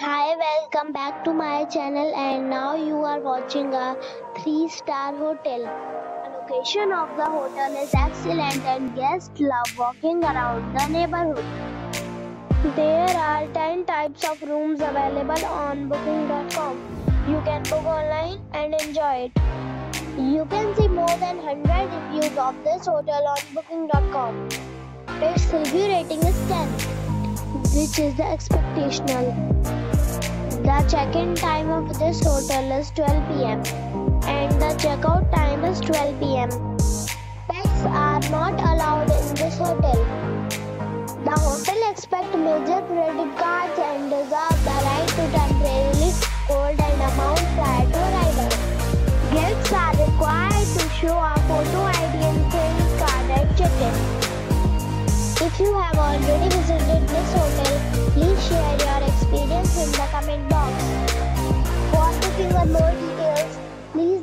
Hi, welcome back to my channel, and now you are watching a 3-star hotel. The location of the hotel is excellent and guests love walking around the neighborhood. There are 10 types of rooms available on booking.com. You can book online and enjoy it. You can see more than 100 reviews of this hotel on booking.com. Its review rating is 10, which is the expectational. The check-in time of this hotel is 12 p.m. and the checkout time is 12 p.m. Pets are not allowed in this hotel. The hotel expects major credit cards and reserves the right to temporarily hold an amount prior to arrival. Guests are required to show a photo ID and credit card at check-in. If you have already visited this hotel, please share your experience in the comment box. For booking or more details, please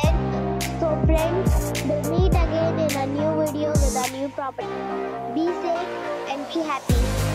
end. So friends, we'll meet again in a new video with a new property. Be safe and be happy.